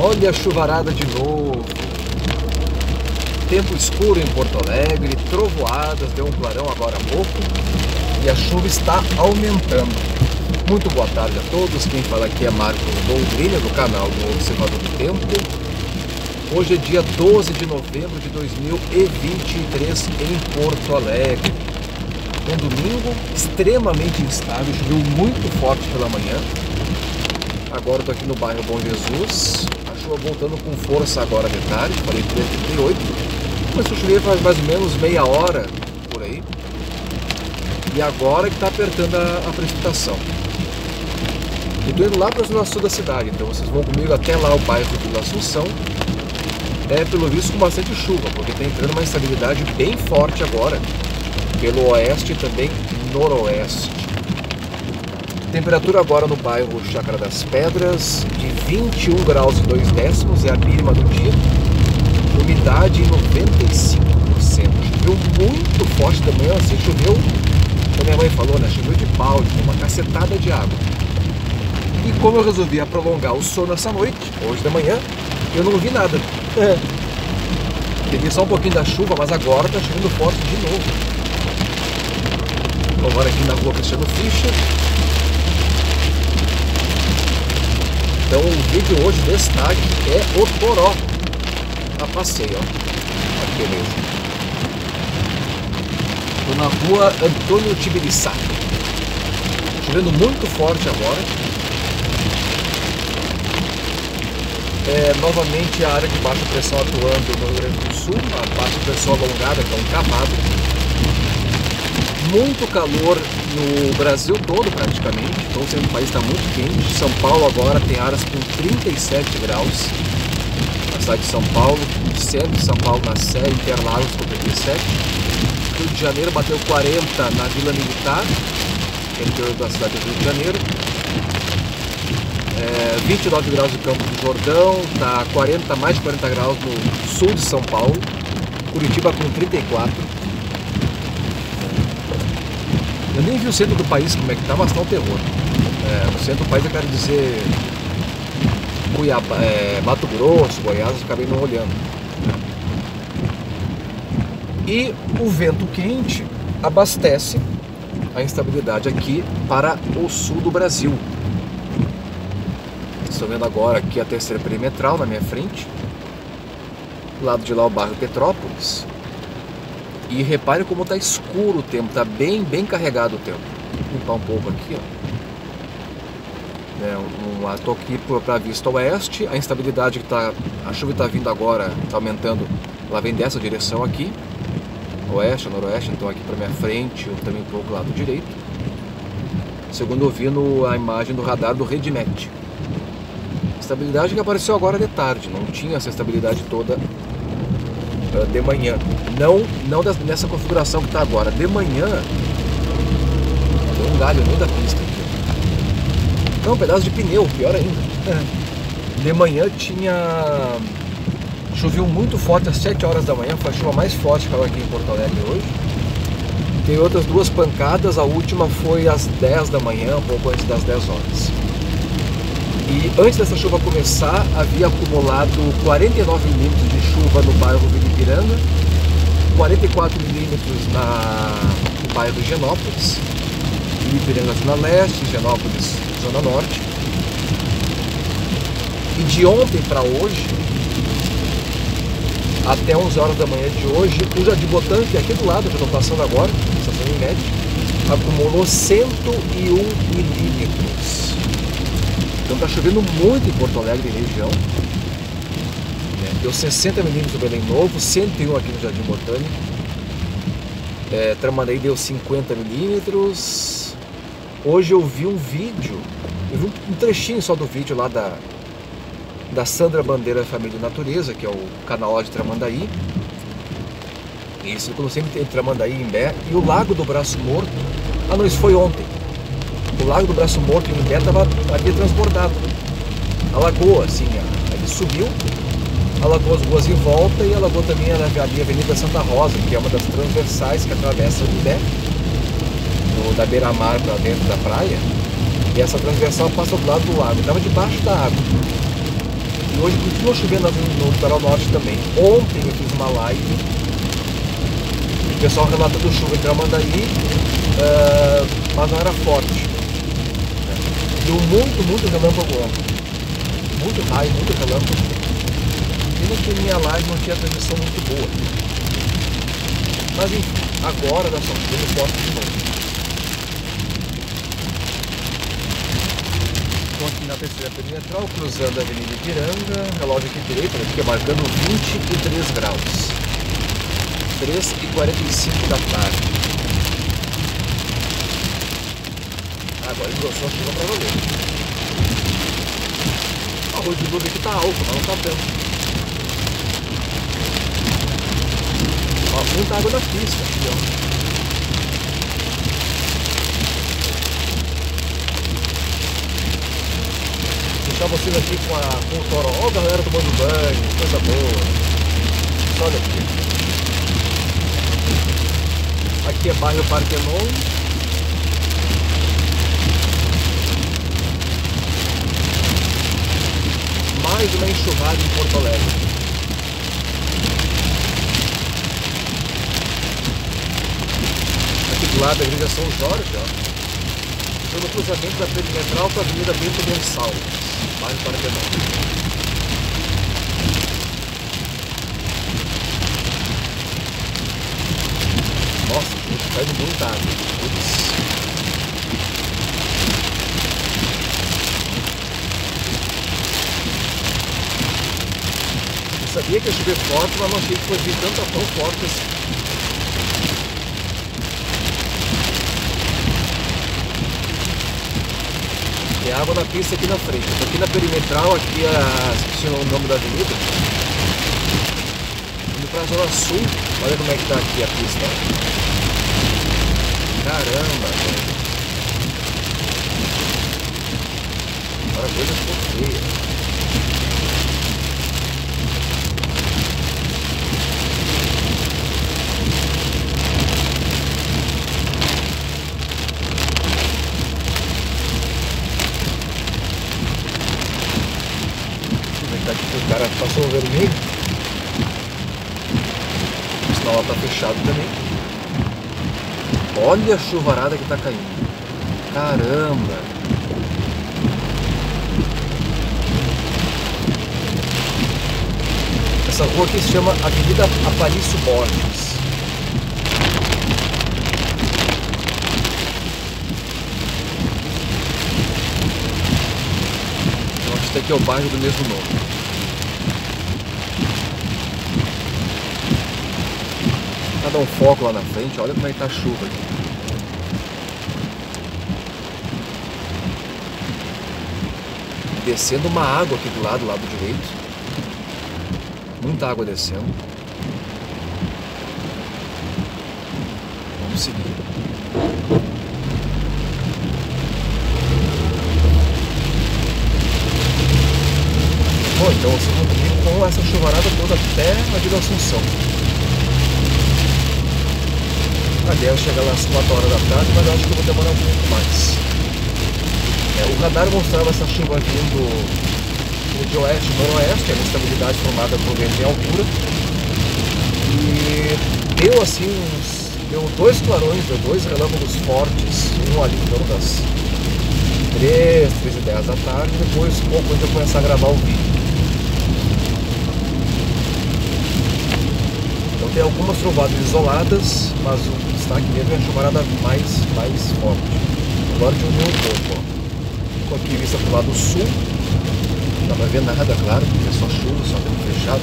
Olha a chuvarada de novo. Tempo escuro em Porto Alegre, trovoadas, deu um clarão agora há pouco e a chuva está aumentando. Muito boa tarde a todos, quem fala aqui é Marco Doudrinha do canal do Observador do Tempo. Hoje é dia 12 de novembro de 2023 em Porto Alegre. Um domingo extremamente instável, choveu muito forte pela manhã. Agora estou aqui no bairro Bom Jesus, a chuva voltando com força agora de tarde, 43, 38. Começou a chover faz mais ou menos meia hora por aí. E agora que está apertando a precipitação. Eu estou indo lá para o zona sul da cidade, então vocês vão comigo até lá o bairro Vila Assunção. É pelo visto com bastante chuva, porque está entrando uma instabilidade bem forte agora, pelo oeste e também noroeste. Temperatura agora no bairro Chácara das Pedras de 21 graus e 2 décimos, é a mínima do dia. Umidade em 95%. Choveu muito forte da manhã, assim, choveu, como minha mãe falou, né? Choveu de balde, uma cacetada de água. E como eu resolvi prolongar o sono essa noite, hoje da manhã, eu não vi nada. Peguei só um pouquinho da chuva, mas agora tá chovendo forte de novo. Vou agora aqui na rua Cristiano Fischer. Então o vídeo hoje desse tag é o Toró. A passeio, ó. Olha que beleza. Estou na rua Antônio Tibiriçá. Chovendo muito forte agora. É, novamente a área de baixa pressão atuando no Rio Grande do Sul. A baixa pressão alongada, que é um camado. Muito calor no Brasil todo praticamente. Então o país está muito quente. São Paulo agora tem áreas com 37 graus. De São Paulo, centro de São Paulo na Sé, Interlagos com 37, Rio de Janeiro bateu 40 na Vila Militar, interior da cidade do Rio de Janeiro, 29 graus no Campo do Jordão, tá 40, mais de 40 graus no sul de São Paulo, Curitiba com 34. Eu nem vi o centro do país como é que tá, mas tá um terror. O centro do país eu quero dizer... Cuiabá, Mato Grosso, Goiás, eu acabei não olhando. E o vento quente abastece a instabilidade aqui para o sul do Brasil. Estou vendo agora aqui a Terceira Perimetral na minha frente. Do lado de lá o bairro Petrópolis. E repare como está escuro o tempo, está bem carregado o tempo. Vou limpar um pouco aqui, ó. Estou aqui para a vista oeste, a instabilidade que está, a chuva está vindo agora, está aumentando, ela vem dessa direção aqui, oeste, noroeste, então aqui para minha frente, eu também estou do lado direito, segundo eu vi a imagem do radar do RedNet. Instabilidade que apareceu agora de tarde, não tinha essa estabilidade toda de manhã, não nessa configuração que está agora, de manhã, tem um galho no meio da pista. Não, um pedaço de pneu, pior ainda. De manhã choveu muito forte às 7 horas da manhã, foi a chuva mais forte que caiu aqui em Porto Alegre hoje. Tem outras duas pancadas, a última foi às 10 da manhã, um pouco antes das 10 horas. E antes dessa chuva começar, havia acumulado 49 milímetros de chuva no bairro Vila Ipiranga, 44 milímetros no bairro Genópolis, Ipiranga Zona Leste, Genópolis Zona Norte. E de ontem para hoje, até 11 horas da manhã de hoje, o Jardim Botânico, aqui do lado, que eu estou passando agora, estação em média, acumulou 101 milímetros. Então está chovendo muito em Porto Alegre e região. Deu 60 milímetros no Belém Novo, 101 aqui no Jardim Botânico. Tramandaí deu 50 milímetros. Hoje eu vi um vídeo, eu vi um trechinho só do vídeo lá da Sandra Bandeira Família Natureza, que é o canal de Tramandaí. Isso, como sempre tem Tramandaí em Bé. E o Lago do Braço Morto, ah não, isso foi ontem. O Lago do Braço Morto em Bé havia transbordado. A lagoa, assim, ele subiu, alagou as ruas em volta e alagou também a Avenida Santa Rosa, que é uma das transversais que atravessa o Bé. Da beira-mar para dentro da praia, e essa transversal passa do lado do lago, estava debaixo da água. E hoje continua chovendo no litoral norte também. Ontem eu fiz uma live, o pessoal relatando chuva em Tramandaí, mas não era forte. Deu muito relâmpago ontem. Muito raio, muito relâmpago. Pena que minha live não tinha transmissão muito boa. Mas enfim, agora nós estamos tendo forte de novo. Estou aqui na Terceira Perimetral, cruzando a Avenida Ipiranga, relógio aqui direito, que é marcando 23 graus, 3h45 da tarde. Agora engrossou a chuva para valer. O arroz de nuvem aqui está alto, mas não está tanto. Ó, muita água na pista aqui, ó. Deixar vocês aqui com o toró, ó, a galera tomando banho, coisa boa. Só daqui. Aqui é bairro Partenon. Mais uma enxurrada em Porto Alegre. Aqui do lado é a Igreja São Jorge, ó. Pelo cruzamento da Perimetral para a Avenida Bento Gonçalves. Vai para o Genópolis. Nossa, gente, caiu muita água. Putz. Eu sabia que ia chover forte, mas não achei que fosse vir tão forte assim. Tem água na pista aqui na frente, aqui na Perimetral, aqui esqueci o nome da avenida. Indo pra Zona Sul, olha como é que tá aqui a pista. Caramba, velho. Agora a coisa ficou feia. O cara passou o vermelho, o sinal está fechado também. Olha a chuvarada que está caindo. Caramba! Essa rua aqui se chama Avenida Aparício Borges. Então, este aqui é o bairro do mesmo nome. Dá um foco lá na frente, olha como é que tá a chuva aqui. Descendo uma água aqui do lado direito. Muita água descendo. Vamos seguir. Bom, então vocês vão comigo com essa chuvarada toda até a Vila Assunção. Deve chegar lá às 4 horas da tarde, mas eu acho que eu vou demorar um pouco mais. O radar mostrava essa chuva vindo de oeste e noroeste, é uma instabilidade formada por vento em altura. E deu assim deu dois clarões, deu dois relâmpagos fortes, um ali então das 3h10 da tarde, depois pouco antes de eu começar a gravar o vídeo. Tem algumas trovoadas isoladas, mas o destaque mesmo é a chuvarada mais forte. Agora diminuiu um pouco, ó. Ficou aqui vista pro lado sul. Não dá pra ver nada, claro, porque é só chuva, só tempo fechado.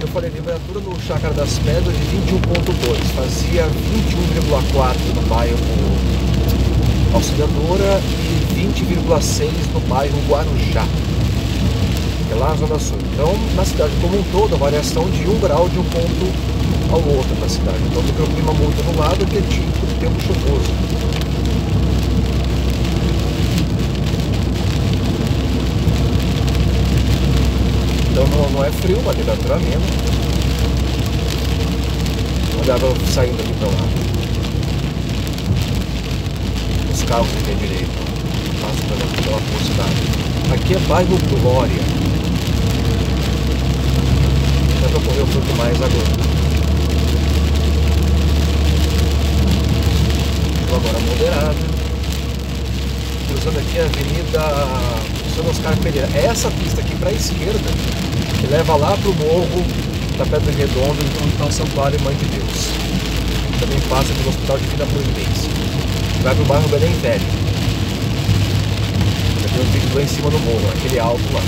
Eu falei, a temperatura no Chácara das Pedras de 21,2. Fazia 21,4 no bairro Auxiliadora e 20,6 no bairro Guarujá. Lá na Zona Sul. Então, na cidade como um todo, a variação de 1 grau de um ponto ao outro da cidade. Então, fica o clima muito nublado, que é típico do tempo chuvoso. Então, não é frio, mas deve estar menos. Olhava saindo aqui para lá. Os carros que tem direito passam pela cidade. Aqui é bairro Glória. Tenta correr um pouco mais agora. Agora moderado. Cruzando aqui a Avenida São Oscar Pereira. É essa pista aqui para a esquerda que leva lá para o morro da Pedra Redonda, onde está o Santuário Mãe de Deus. Também passa pelo Hospital de Vida Providência. Vai para o bairro Belém Velho. Já tem um vídeo lá em cima do morro, aquele alto lá.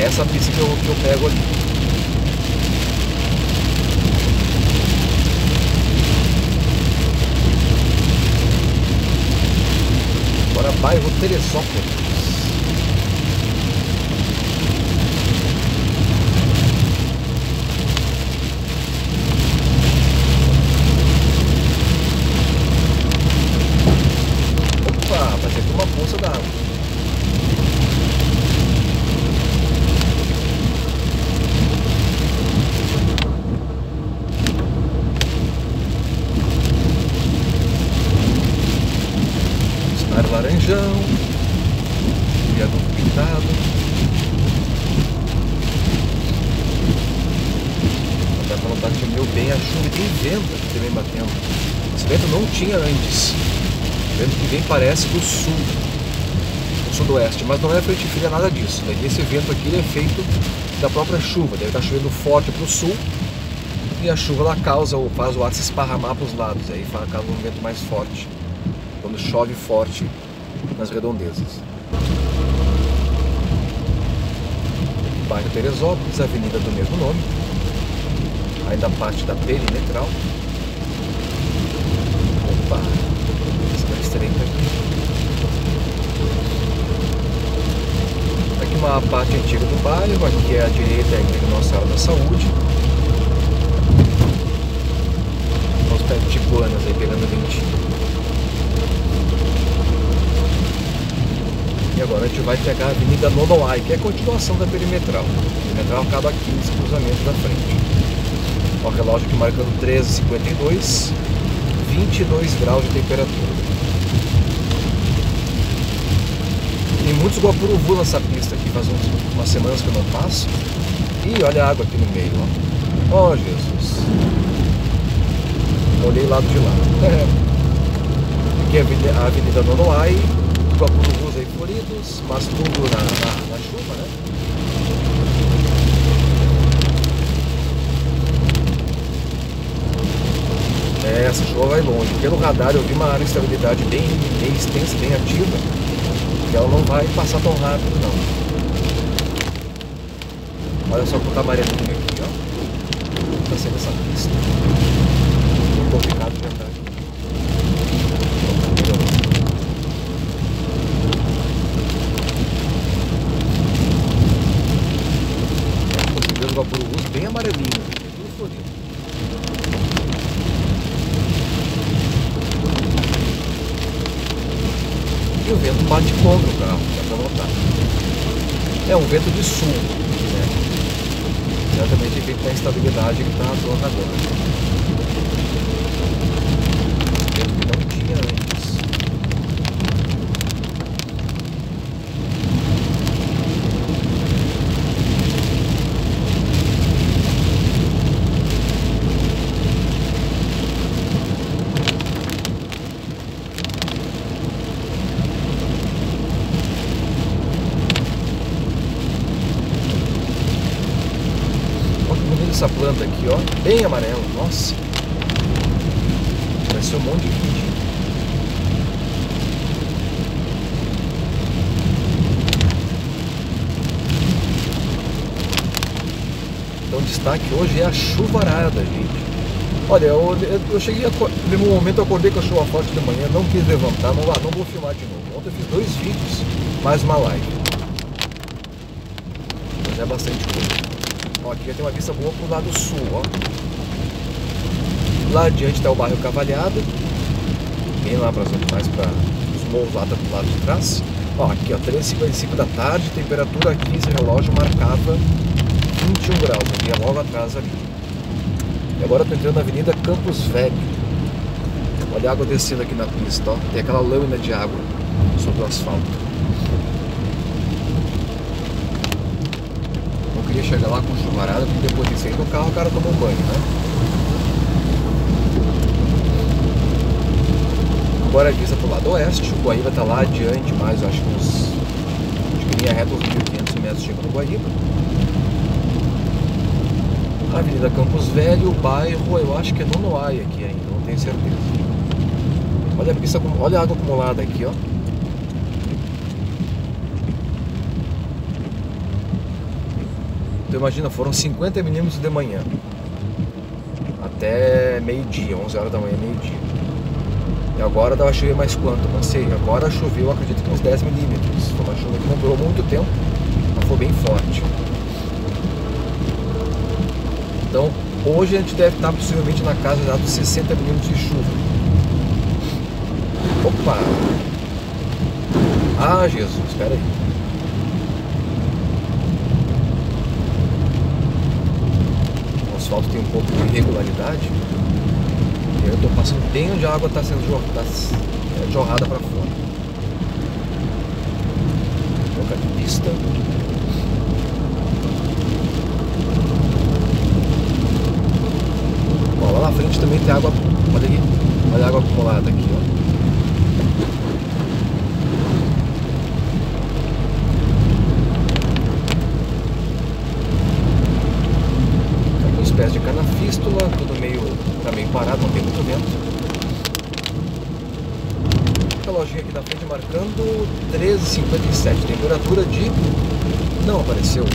É essa pista que eu pego ali. Agora bairro Teresópolis. Tinha antes, vento que vem parece do sul, do sudoeste, mas não é frente fria nada disso, né? Esse vento aqui é feito da própria chuva, deve estar chovendo forte para o sul e a chuva ela causa ou faz o ar se esparramar para os lados, aí causa um vento mais forte, quando chove forte nas redondezas. Bairro Teresópolis, avenida do mesmo nome, ainda parte da perimetral. Opa, essa mais estreita aqui. Aqui uma parte antiga do bairro, aqui é a direita, aqui é a nossa área da saúde. Os pés de Tipuanas aí pegando ventinho. E agora a gente vai pegar a Avenida Nonoai, que é a continuação da perimetral. A perimetral acaba aqui nesse cruzamento da frente. Ó, o relógio aqui marcando 13h52. 22 graus de temperatura. Tem muitos Guapuruvus nessa pista aqui, faz umas semanas que eu não passo. Ih, olha a água aqui no meio, ó. Oh, Jesus. Olhei lado de lá. É. Aqui é a Avenida Nonoai, Guapuruvus aí floridos, mas tudo na chuva, né? Essa chuva vai longe. Pelo radar eu vi uma área de instabilidade bem extensa, bem ativa, e ela não vai passar tão rápido não. Olha só o tamarindo aqui, ó. Tá sendo essa pista. Muito complicado de andar. Conseguiu o Guapuruvus bem amarelinho. O vento bate contra o carro, dá pra notar. É um vento de sul, né? Exatamente devido à instabilidade que está na zona agora. Esse vento que não tinha antes. Essa planta aqui, ó, bem amarela, nossa, vai ser um monte de vídeo. Então, destaque hoje é a chuvarada, gente. Olha, eu cheguei, no momento eu acordei com a chuva forte de manhã, não quis levantar, não vou filmar de novo. Ontem eu fiz 2 vídeos, mais uma live, mas é bastante coisa. Ó, aqui já tem uma vista boa pro lado sul, ó. Lá adiante está o bairro Cavalhada, bem lá para mais para os morros lá do lado de trás. Ó, aqui, ó, 3h55 da tarde, temperatura aqui, esse relógio marcava 21 graus, aqui é logo atrás ali. E agora eu tô entrando na Avenida Campos Velho. Olha a água descendo aqui na pista, ó. Tem aquela lâmina de água sobre o asfalto. chega lá com chuvarada, porque depois de sair do carro o cara tomou um banho, né? Agora visa pro lado oeste, o Guaíba tá lá adiante, mais eu acho que uns... acho que linha reta uns 1.500 metros chega no Guaíba. A Avenida Campos Velho, o bairro, eu acho que é Nonoai aqui ainda, não tenho certeza. Olha a pista, olha a água acumulada aqui, ó. Então imagina, foram 50 milímetros de manhã até meio-dia, 11 horas da manhã, meio-dia. E agora dava chover mais quanto? Não sei, agora choveu, acredito que uns 10 milímetros. Foi uma chuva que não durou muito tempo, mas foi bem forte. Então, hoje a gente deve estar possivelmente na casa já dos 60 milímetros de chuva. Opa! Ah, Jesus, espera aí. O asfalto tem um pouco de irregularidade. E eu estou passando bem onde a água está sendo jorrada para fora. Vou colocar de pista. Lá na frente também tem água, olha aqui, olha a água acumulada aqui, ó. Tem uns pés de canafístula, tudo meio, tá meio parado, não tem muito vento. Essa lojinha aqui na frente marcando 13,57, temperatura de... não apareceu. -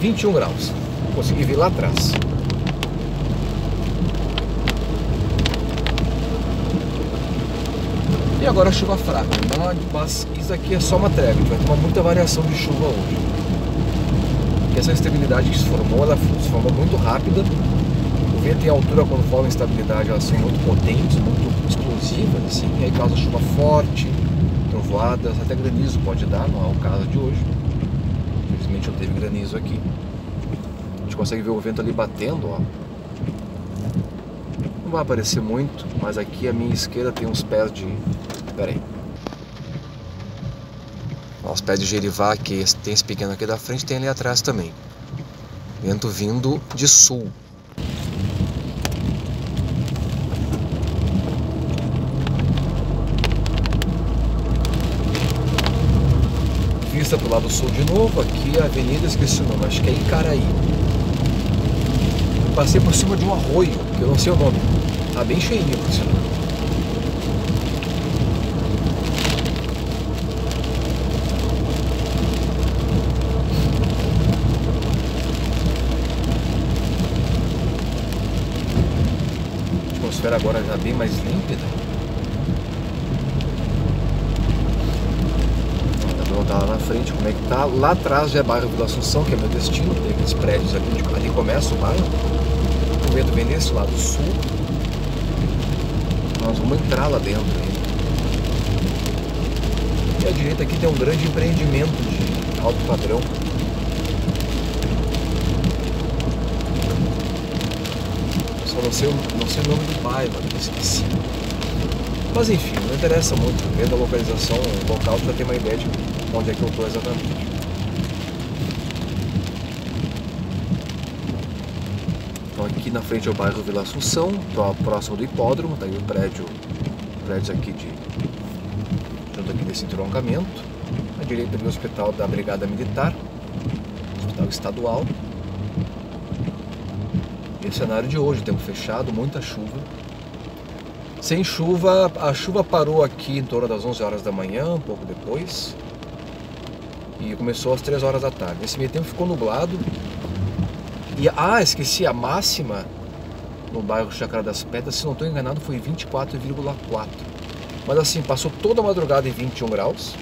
21 graus. Consegui vir lá atrás. E agora chuva fraca, mas isso aqui é só uma trégua. A gente vai tomar muita variação de chuva hoje. Porque essa instabilidade que se formou, ela se formou muito rápida. O vento em altura, quando forma instabilidade, elas são muito potentes, muito explosivas, assim, e aí causa chuva forte, trovoadas, até granizo pode dar, não é o caso de hoje. Infelizmente não teve granizo aqui. A gente consegue ver o vento ali batendo, ó. Não vai aparecer muito, mas aqui à minha esquerda tem uns pés de... pera aí. Ó, os pés de gerivá aqui, tem esse pequeno aqui da frente, tem ali atrás também. Vento vindo de sul. Vista pro lado sul de novo, aqui a avenida, esqueci o nome, acho que é Icaraí. Passei por cima de um arroio, que eu não sei o nome. Tá bem cheinho por cima. A atmosfera agora já bem mais límpida. Tá lá na frente, como é que tá? Lá atrás já é bairro Vila Assunção, que é meu destino. Tem aqueles prédios aqui, ali começa o bairro. O vento vem desse lado sul. Nós vamos entrar lá dentro ainda. E à direita aqui tem um grande empreendimento de alto padrão. Só não sei o nome do bairro, esqueci. Mas enfim, não interessa muito. Vendo a localização, o local, já tem uma ideia de onde é que eu estou exatamente. Então aqui na frente é o bairro Vila Assunção, estou próximo do hipódromo, tá aí o prédio, prédios aqui de... junto aqui desse entroncamento. À direita do hospital da Brigada Militar, hospital estadual. E o cenário de hoje, tempo fechado, muita chuva. Sem chuva, a chuva parou aqui em torno das 11 horas da manhã, um pouco depois. E começou às 3 horas da tarde. Nesse meio tempo ficou nublado. E, esqueci, a máxima no bairro Chácara das Pedras, se não estou enganado, foi 24,4. Mas assim, passou toda a madrugada em 21 graus,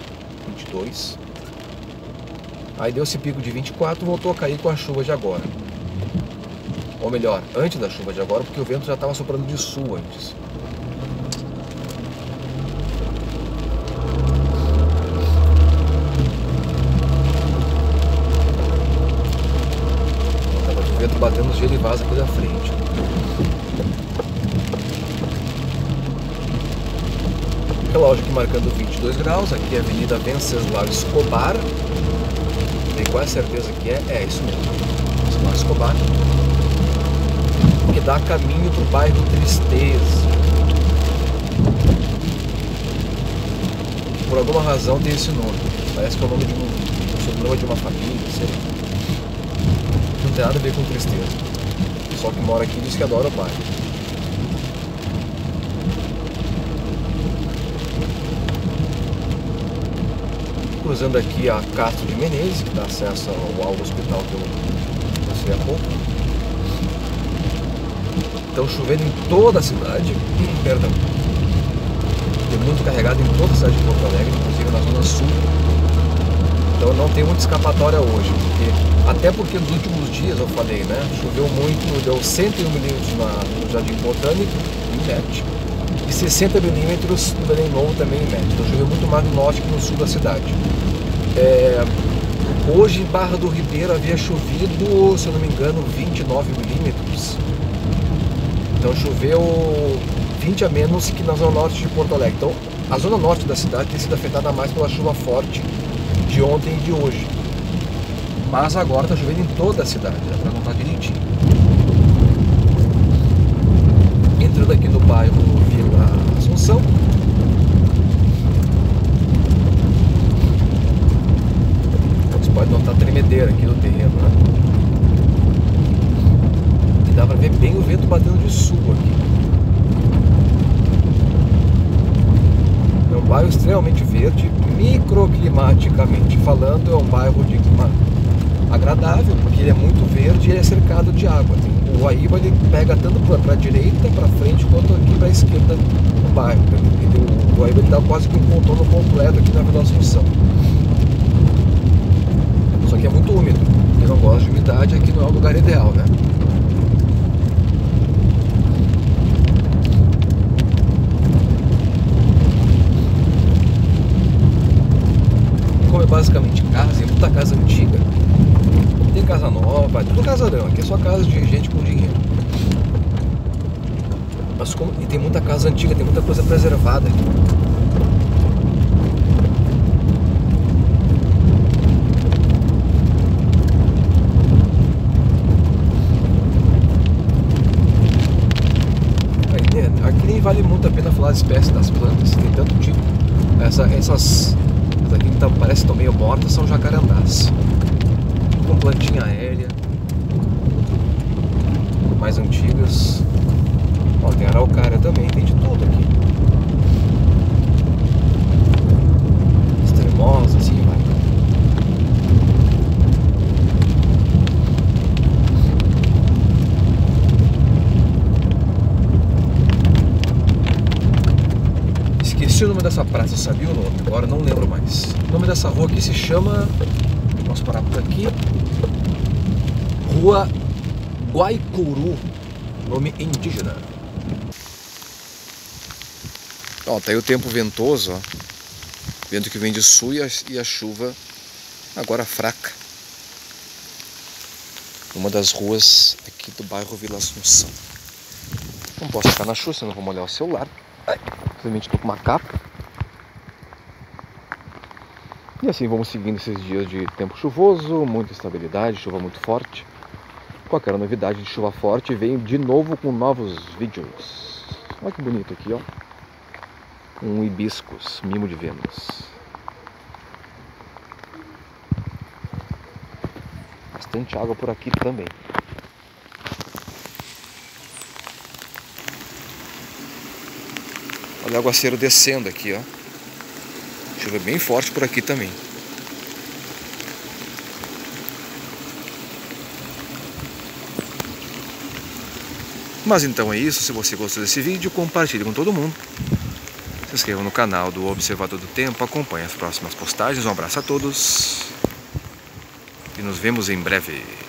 22. Aí deu esse pico de 24 e voltou a cair com a chuva de agora. Ou melhor, antes da chuva de agora, porque o vento já estava soprando de sul antes. Batendo os gerivás aqui da frente. meteorológico marcando 22 graus, aqui é a Avenida Venceslau Escobar, tenho quase certeza que é isso mesmo, Venceslau Escobar, que dá caminho para o bairro Tristeza. Por alguma razão tem esse nome, parece que é o nome de um sobrenome de uma família, sei lá. Não tem nada a ver com Tristeza, o pessoal que mora aqui diz que adora o bairro. Cruzando aqui a Castro de Menezes, que dá acesso ao hospital que eu mostrei há pouco. Então chovendo em toda a cidade, perdão, tem muito carregado em toda a cidade de Porto Alegre, inclusive na zona sul. Então não tem muita escapatória hoje, porque, até porque nos últimos dias eu falei, né, choveu muito, deu 101 milímetros no Jardim Botânico, em média, e 60 milímetros no Belém Novo também em média. Então choveu muito mais no norte que no sul da cidade. Hoje em Barra do Ribeiro havia chovido, se eu não me engano, 29 milímetros. Então choveu 20 a menos que na zona norte de Porto Alegre. Então a zona norte da cidade tem sido afetada mais pela chuva forte de ontem e de hoje. Mas agora está chovendo em toda a cidade, dá para contar direitinho. Entrando aqui no bairro Vila Assunção. Pode notar a tremedeira aqui do terreno, né? E dá pra ver bem o vento batendo de sul aqui. É um bairro extremamente verde, microclimaticamente falando, é um bairro de clima agradável, porque ele é muito verde e ele é cercado de água. O Guaíba ele pega tanto pra direita, pra frente, quanto aqui pra esquerda do bairro. O Guaíba ele dá quase que um contorno completo aqui na Vila Assunção. Só que é muito úmido, eu não gosto de umidade, aqui não é o lugar ideal, né? Como é basicamente casa, é muita casa antiga, não tem casa nova, é tudo casarão, aqui é só casa de gente com dinheiro. Mas como, e tem muita casa antiga, tem muita coisa preservada aqui. Vale muito a pena falar as espécies das plantas, tem tanto tipo. Essas aqui que parece que estão meio mortas são jacarandás, com plantinha aérea, mais antigas. Ó, tem araucária também, tem de tudo aqui. Extremosa, assim vai. Esqueci o nome dessa praça, eu sabia o nome, agora não lembro mais. O nome dessa rua aqui se chama... Vamos parar por aqui. Rua Guaicuru, nome indígena. Ó, tá aí o tempo ventoso, ó. Vento que vem de sul e a chuva agora fraca. Uma das ruas aqui do bairro Vila Assunção. Não posso ficar na chuva, senão vou molhar o celular. Ai. Simplesmente estou com uma capa. E assim vamos seguindo esses dias de tempo chuvoso, muita instabilidade, chuva muito forte. Qualquer novidade de chuva forte vem de novo com novos vídeos. Olha que bonito aqui, ó. Um hibiscus, mimo de Vênus. Bastante água por aqui também. Olha o aguaceiro descendo aqui, ó. Chuva bem forte por aqui também. Mas então é isso. Se você gostou desse vídeo, compartilhe com todo mundo. Se inscreva no canal do Observador do Tempo. Acompanhe as próximas postagens. Um abraço a todos. E nos vemos em breve.